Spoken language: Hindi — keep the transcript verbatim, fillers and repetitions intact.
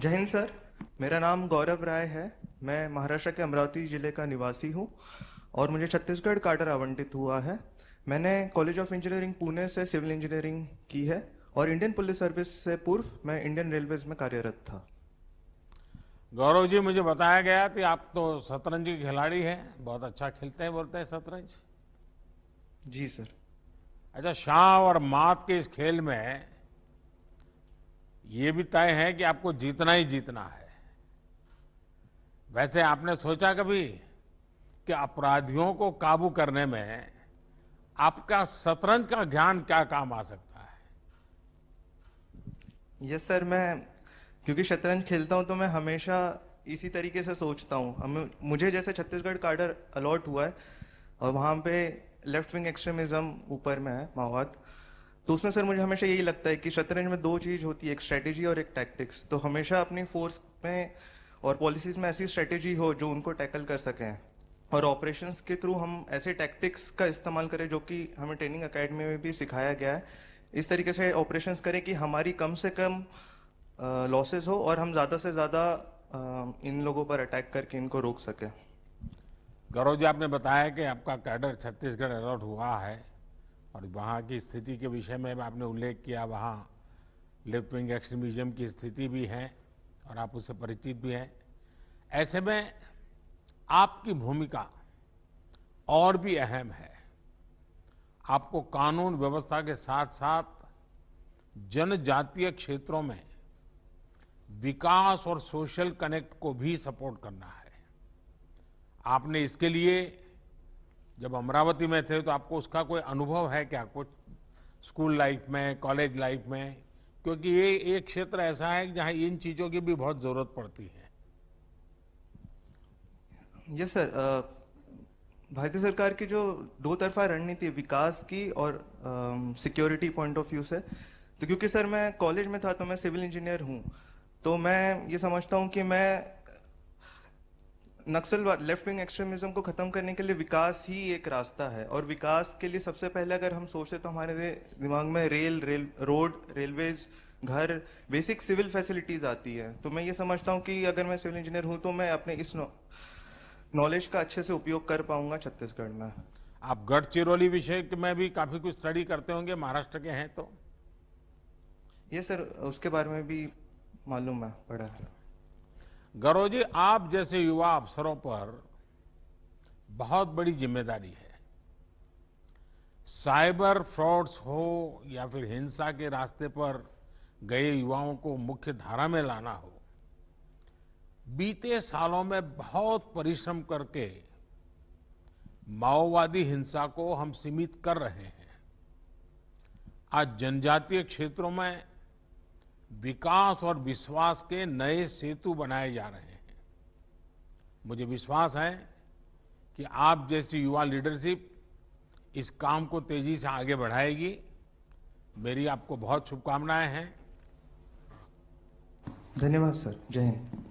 जय हिंद सर, मेरा नाम गौरव राय है। मैं महाराष्ट्र के अमरावती जिले का निवासी हूँ और मुझे छत्तीसगढ़ काडर आवंटित हुआ है। मैंने कॉलेज ऑफ इंजीनियरिंग पुणे से सिविल इंजीनियरिंग की है और इंडियन पुलिस सर्विस से पूर्व मैं इंडियन रेलवेज में कार्यरत था। गौरव जी, मुझे बताया गया कि आप तो शतरंज के खिलाड़ी हैं, बहुत अच्छा खेलते हैं, बोलते हैं शतरंज। जी सर। अच्छा, शाह और मात के इस खेल में ये भी तय है कि आपको जीतना ही जीतना है। वैसे आपने सोचा कभी कि अपराधियों को काबू करने में आपका शतरंज का ज्ञान क्या काम आ सकता है? यस सर, मैं क्योंकि शतरंज खेलता हूं तो मैं हमेशा इसी तरीके से सोचता हूं। मुझे जैसे छत्तीसगढ़ काडर अलॉट हुआ है और वहां पे लेफ्ट विंग एक्सट्रीमिज्म ऊपर में है, माओवाद, तो उसमें सर मुझे हमेशा यही लगता है कि शतरंज में दो चीज होती है, एक स्ट्रेटेजी और एक टैक्टिक्स। तो हमेशा अपनी फोर्स में और पॉलिसीज में ऐसी स्ट्रेटेजी हो जो उनको टैकल कर सकें और ऑपरेशंस के थ्रू हम ऐसे टैक्टिक्स का इस्तेमाल करें जो कि हमें ट्रेनिंग अकेडमी में भी सिखाया गया है। इस तरीके से ऑपरेशंस करें कि हमारी कम से कम लॉसेस हो और हम ज़्यादा से ज़्यादा इन लोगों पर अटैक करके इनको रोक सकें। गौरव जी, आपने बताया कि आपका कैडर छत्तीसगढ़ अलॉट हुआ है और वहाँ की स्थिति के विषय में आपने उल्लेख किया। वहाँ लेफ्ट विंग एक्सट्रीमिज्म की स्थिति भी है और आप उससे परिचित भी हैं। ऐसे में आपकी भूमिका और भी अहम है। आपको कानून व्यवस्था के साथ साथ जनजातीय क्षेत्रों में विकास और सोशल कनेक्ट को भी सपोर्ट करना है। आपने इसके लिए जब अमरावती में थे तो आपको उसका कोई अनुभव है क्या, कुछ स्कूल लाइफ में, कॉलेज लाइफ में? क्योंकि ये एक क्षेत्र ऐसा है जहाँ इन चीज़ों की भी बहुत ज़रूरत पड़ती है। यस सर, भारतीय सरकार की जो दो तरफा रणनीति विकास की और सिक्योरिटी पॉइंट ऑफ व्यू से, तो क्योंकि सर मैं कॉलेज में था तो मैं सिविल इंजीनियर हूँ, तो मैं ये समझता हूँ कि मैं नक्सलवाद, लेफ्ट विंग एक्सट्रीमिज्म को ख़त्म करने के लिए विकास ही एक रास्ता है। और विकास के लिए सबसे पहले अगर हम सोचें तो हमारे दिमाग में रेल रेल रोड, रेलवेज, घर, बेसिक सिविल फैसिलिटीज़ आती है। तो मैं ये समझता हूँ कि अगर मैं सिविल इंजीनियर हूँ तो मैं अपने इस नॉलेज का अच्छे से उपयोग कर पाऊंगा छत्तीसगढ़ में। आप गढ़चिरौली विषय में भी काफ़ी कुछ स्टडी करते होंगे, महाराष्ट्र के हैं तो? ये सर, उसके बारे में भी मालूम है, पढ़ा है। गौरव जी, आप जैसे युवा अफसरों पर बहुत बड़ी जिम्मेदारी है। साइबर फ्रॉड्स हो या फिर हिंसा के रास्ते पर गए युवाओं को मुख्य धारा में लाना हो, बीते सालों में बहुत परिश्रम करके माओवादी हिंसा को हम सीमित कर रहे हैं। आज जनजातीय क्षेत्रों में विकास और विश्वास के नए सेतु बनाए जा रहे हैं। मुझे विश्वास है कि आप जैसी युवा लीडरशिप इस काम को तेजी से आगे बढ़ाएगी। मेरी आपको बहुत शुभकामनाएं हैं। धन्यवाद सर, जय हिंद।